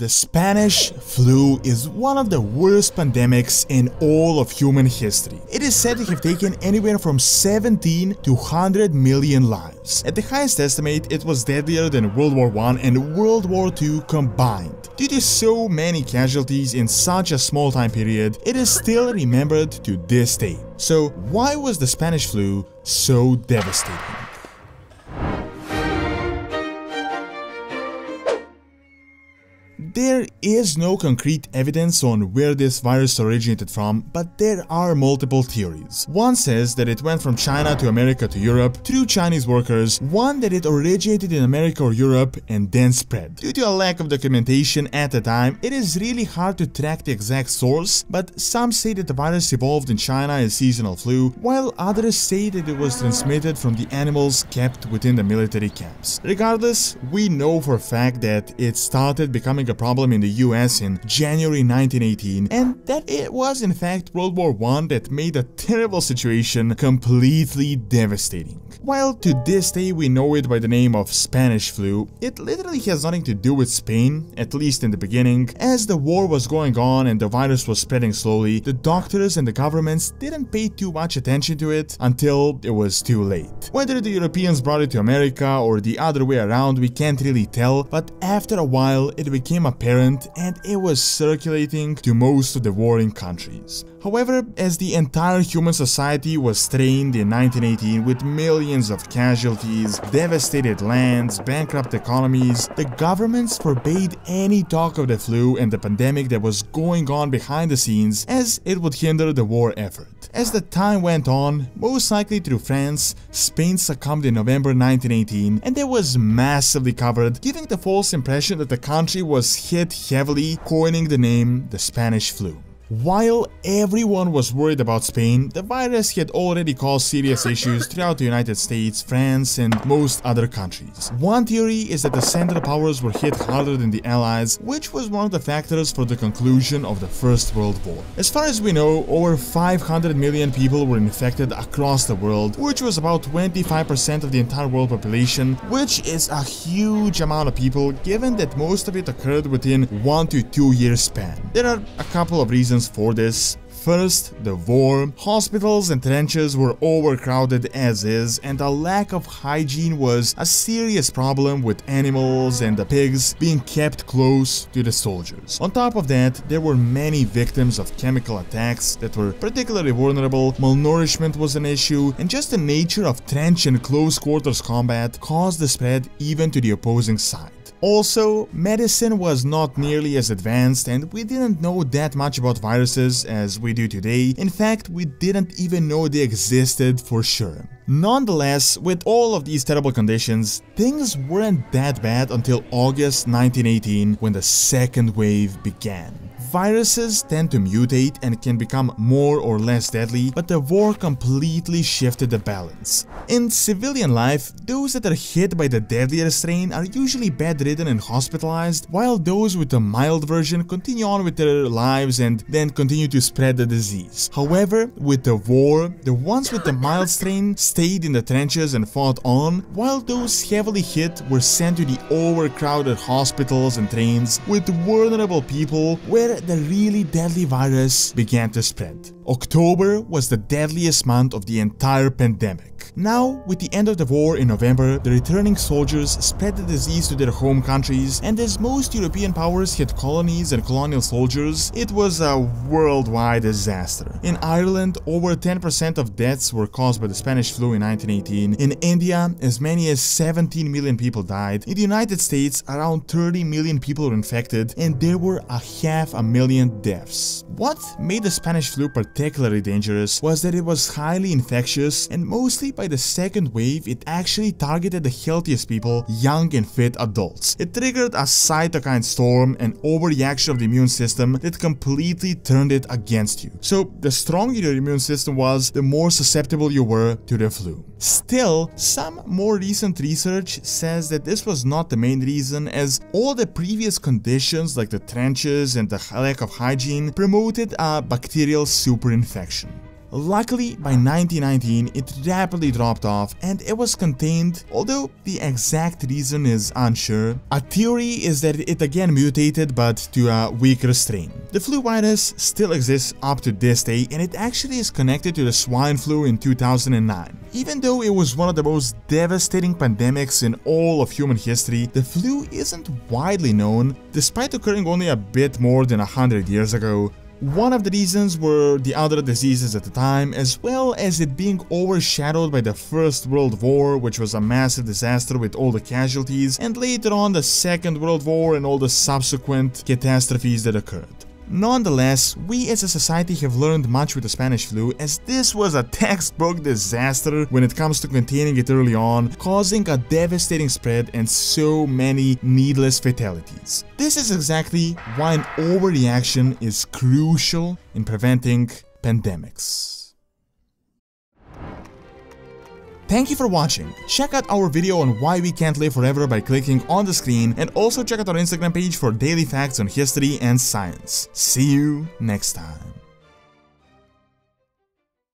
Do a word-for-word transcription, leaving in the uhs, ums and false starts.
The Spanish flu is one of the worst pandemics in all of human history. It is said to have taken anywhere from seventeen to one hundred million lives. At the highest estimate, it was deadlier than World War One and World War Two combined. Due to so many casualties in such a small time period, it is still remembered to this day. So, why was the Spanish flu so devastating? There is no concrete evidence on where this virus originated from, but there are multiple theories. One says that it went from China to America to Europe through Chinese workers, one that it originated in America or Europe and then spread. Due to a lack of documentation at the time, it is really hard to track the exact source, but some say that the virus evolved in China as seasonal flu, while others say that it was transmitted from the animals kept within the military camps. Regardless, we know for a fact that it started becoming a problem in the U S in January nineteen eighteen, and that it was in fact World War One that made a terrible situation completely devastating. While to this day we know it by the name of Spanish flu, it literally has nothing to do with Spain, at least in the beginning. As the war was going on and the virus was spreading slowly, the doctors and the governments didn't pay too much attention to it until it was too late. Whether the Europeans brought it to America or the other way around, we can't really tell, but after a while it became a apparent, and it was circulating to most of the warring countries. However, as the entire human society was strained in nineteen eighteen with millions of casualties, devastated lands, bankrupt economies, the governments forbade any talk of the flu and the pandemic that was going on behind the scenes, as it would hinder the war effort. As the time went on, most likely through France, Spain succumbed in November nineteen eighteen, and it was massively covered, giving the false impression that the country was hit heavily, coining the name the Spanish flu. While everyone was worried about Spain, the virus had already caused serious issues throughout the United States, France, and most other countries. One theory is that the Central Powers were hit harder than the Allies, which was one of the factors for the conclusion of the First World War. As far as we know, over five hundred million people were infected across the world, which was about twenty-five percent of the entire world population, which is a huge amount of people given that most of it occurred within one to two years span. There are a couple of reasons for this. First, the war. Hospitals and trenches were overcrowded as is, and a lack of hygiene was a serious problem, with animals and the pigs being kept close to the soldiers. On top of that, there were many victims of chemical attacks that were particularly vulnerable, malnourishment was an issue, and just the nature of trench and close quarters combat caused the spread even to the opposing side. Also, medicine was not nearly as advanced, and we didn't know that much about viruses as we do today. In fact, we didn't even know they existed for sure. Nonetheless, with all of these terrible conditions, things weren't that bad until August nineteen eighteen, when the second wave began. Viruses tend to mutate and can become more or less deadly, but the war completely shifted the balance. In civilian life, those that are hit by the deadlier strain are usually bedridden and hospitalized, while those with the mild version continue on with their lives and then continue to spread the disease. However, with the war, the ones with the mild strain stayed in the trenches and fought on, while those heavily hit were sent to the overcrowded hospitals and trains with vulnerable people, where the really deadly virus began to spread. October was the deadliest month of the entire pandemic. Now, with the end of the war in November, the returning soldiers spread the disease to their home countries, and as most European powers had colonies and colonial soldiers, it was a worldwide disaster. In Ireland, over ten percent of deaths were caused by the Spanish flu in nineteen eighteen. In India, as many as seventeen million people died. In the United States, around thirty million people were infected, and there were a half a million deaths. What made the Spanish flu particularly particularly dangerous was that it was highly infectious, and mostly by the second wave it actually targeted the healthiest people, young and fit adults. It triggered a cytokine storm, an overreaction of the immune system that completely turned it against you. So the stronger your immune system was, the more susceptible you were to the flu. Still, some more recent research says that this was not the main reason, as all the previous conditions like the trenches and the lack of hygiene promoted a bacterial superinfection. Luckily, by nineteen nineteen, it rapidly dropped off and it was contained, although the exact reason is unsure. A theory is that it again mutated, but to a weaker strain. The flu virus still exists up to this day, and it actually is connected to the swine flu in two thousand nine. Even though it was one of the most devastating pandemics in all of human history, the flu isn't widely known, despite occurring only a bit more than one hundred years ago. One of the reasons were the other diseases at the time, as well as it being overshadowed by the First World War, which was a massive disaster with all the casualties, and later on the Second World War and all the subsequent catastrophes that occurred. Nonetheless, we as a society have learned much with the Spanish flu, as this was a textbook disaster when it comes to containing it early on, causing a devastating spread and so many needless fatalities. This is exactly why an overreaction is crucial in preventing pandemics. Thank you for watching. Check out our video on why we can't live forever by clicking on the screen, and also check out our Instagram page for daily facts on history and science. See you next time.